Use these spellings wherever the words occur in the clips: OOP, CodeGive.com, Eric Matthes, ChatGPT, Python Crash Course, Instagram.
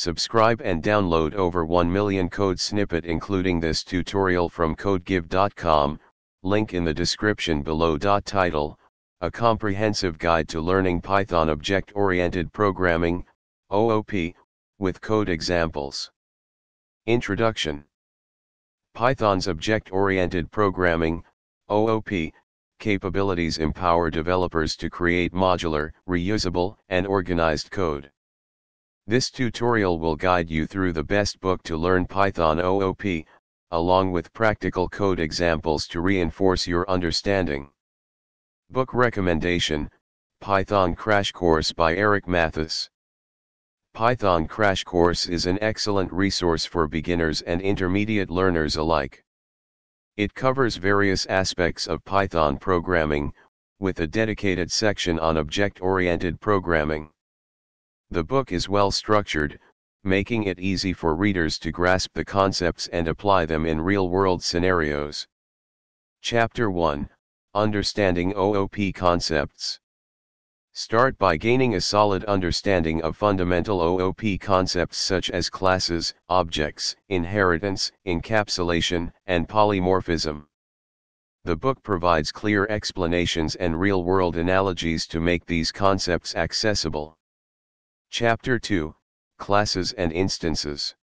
Subscribe and download over 1 million code snippet including this tutorial from CodeGive.com, link in the description below. Title: A Comprehensive Guide to Learning Python Object-Oriented Programming, OOP, with Code Examples. Introduction. Python's Object-Oriented Programming, OOP, capabilities empower developers to create modular, reusable, and organized code. This tutorial will guide you through the best book to learn Python OOP, along with practical code examples to reinforce your understanding. Book recommendation: Python Crash Course by Eric Matthes. Python Crash Course is an excellent resource for beginners and intermediate learners alike. It covers various aspects of Python programming, with a dedicated section on object-oriented programming. The book is well structured, making it easy for readers to grasp the concepts and apply them in real-world scenarios. Chapter 1: Understanding OOP Concepts. Start by gaining a solid understanding of fundamental OOP concepts such as classes, objects, inheritance, encapsulation, and polymorphism. The book provides clear explanations and real-world analogies to make these concepts accessible. Chapter 2: Classes and Instances.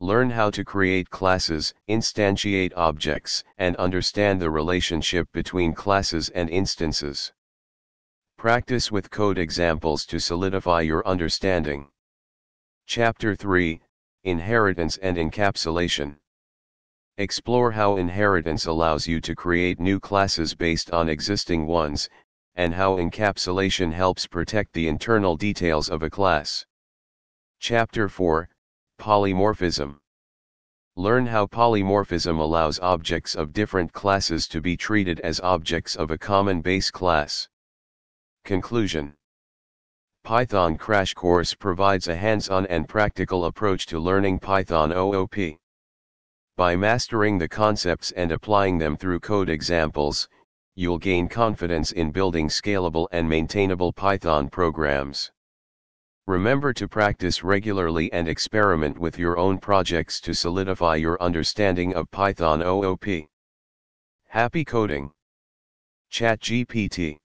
Learn how to create classes, instantiate objects, and understand the relationship between classes and instances. Practice with code examples to solidify your understanding. Chapter 3: Inheritance and Encapsulation. Explore how inheritance allows you to create new classes based on existing ones, and how encapsulation helps protect the internal details of a class. Chapter 4: Polymorphism. Learn how polymorphism allows objects of different classes to be treated as objects of a common base class. Conclusion. Python Crash Course provides a hands-on and practical approach to learning Python OOP. By mastering the concepts and applying them through code examples, you'll gain confidence in building scalable and maintainable Python programs. Remember to practice regularly and experiment with your own projects to solidify your understanding of Python OOP. Happy coding! ChatGPT.